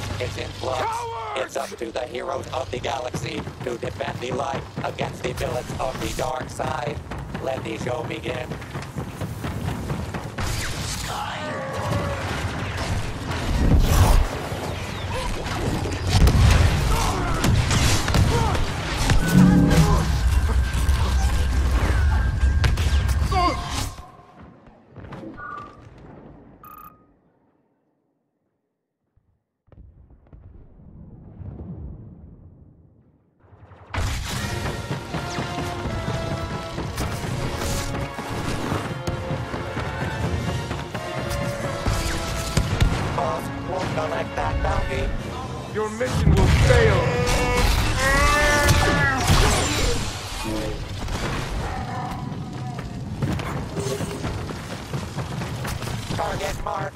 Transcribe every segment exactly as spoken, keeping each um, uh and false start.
force is in flux. Cowards! It's up to the heroes of the galaxy to defend the light against the villains of the dark side. Let the show begin. Collect that bounty. Your mission will fail. Target mark.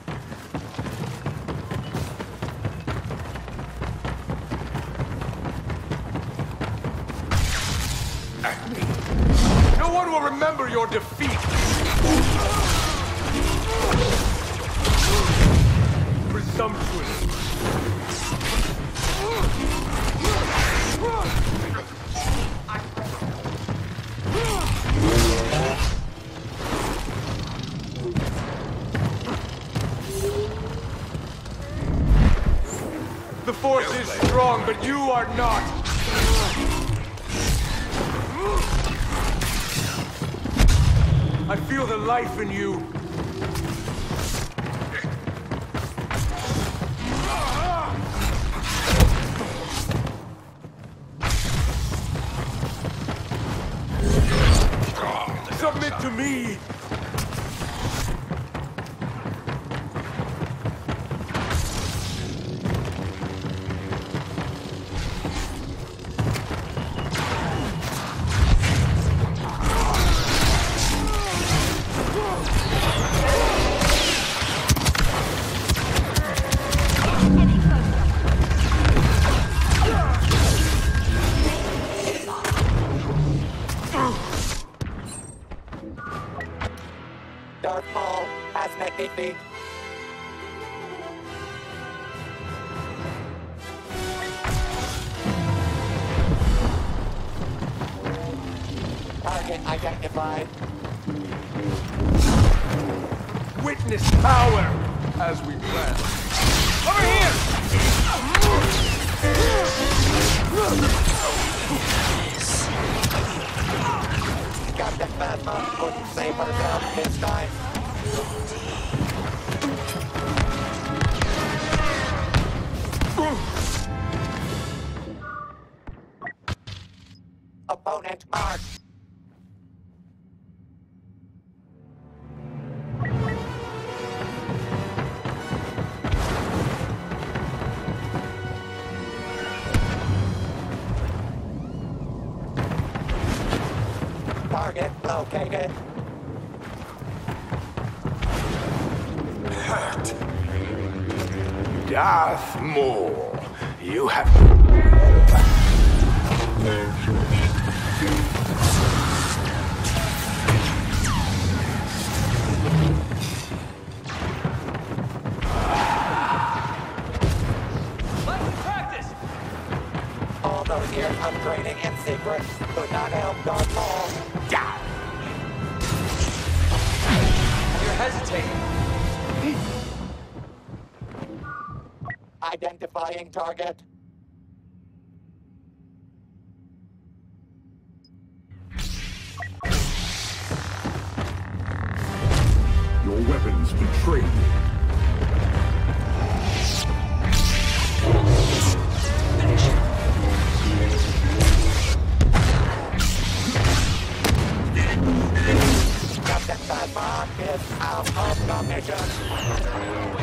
No one will remember your defeat. Presumptuous. The force is strong, but you are not. I feel the life in you. Submit to me! Darth Maul has magnified. Target identified. Witness power as we plan. Over here! Captain Phasma couldn't save herself this time. Opponent marked. Target located. Darth Maul, you have... Let's practice! All those years of training in secret could not help Darth Maul. Yeah. You're hesitating. Identifying target. Your weapons betrayed me. Finish him. Captain Phasma is out of the mission.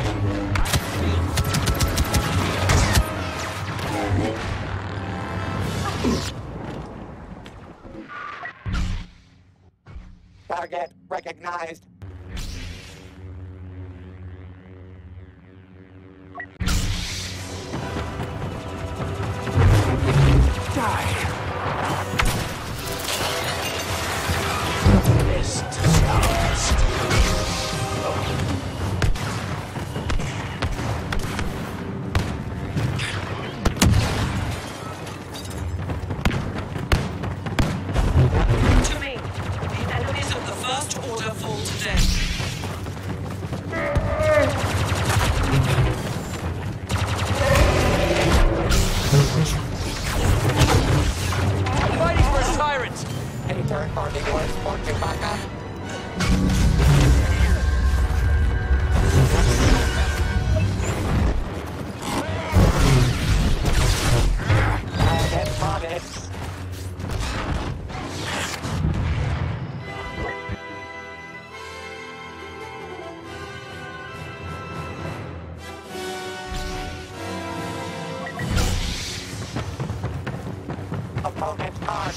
Target recognized. Die. parting words for Tubacca. I get spotted. Opponent caught.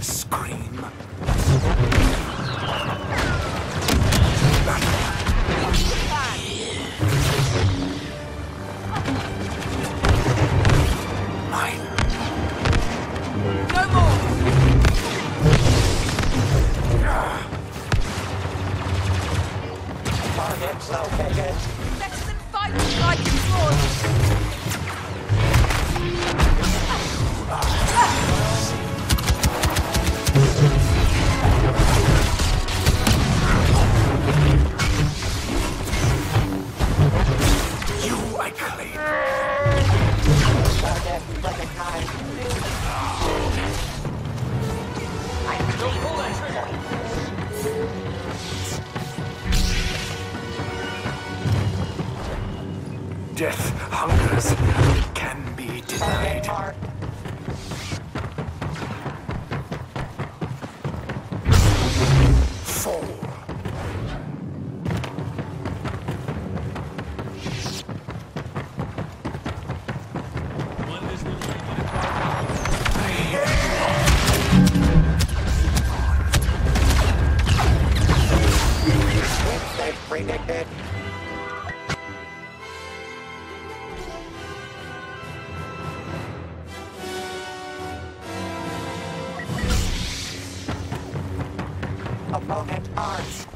Scream. Mine. No more. Target's located. Better than fighting like a sword. Death hungers, it can be denied. Fall. They predicted. Opponent arms.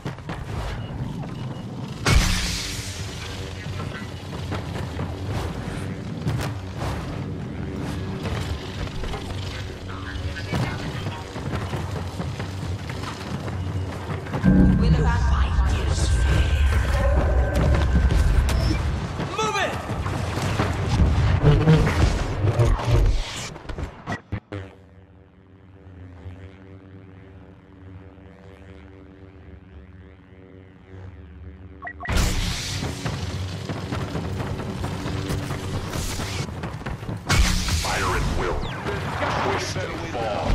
Will our fight is fair? Move it! Fire at will. Push them fall.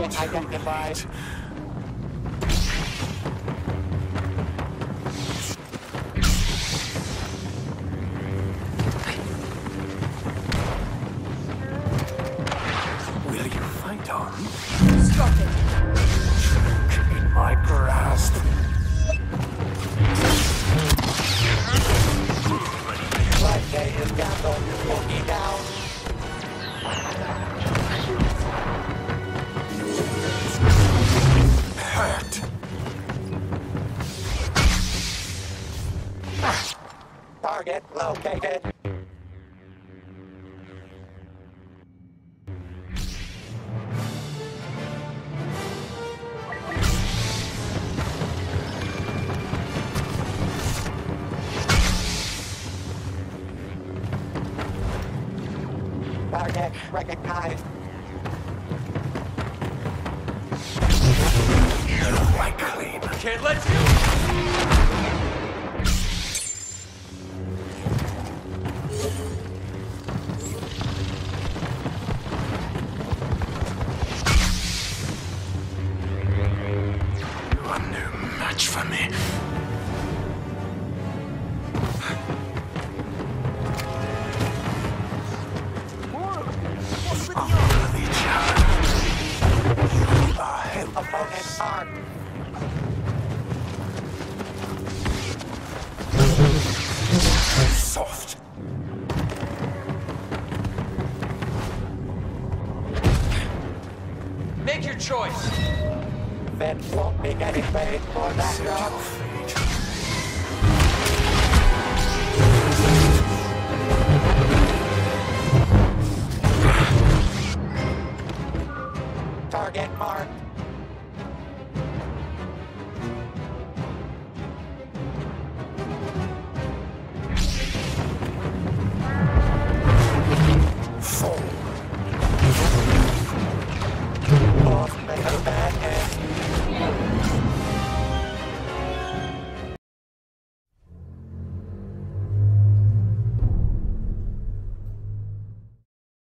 Target identified. Will you fight on? Stop it! Drink in my grasp. Life day is gambled. Walkie down. Target located. Target recognized. I clean. Can't let you. You are no match for me. Unworthy challenge. You are held. Opponent armed. choice. Then won't be getting paid for that job.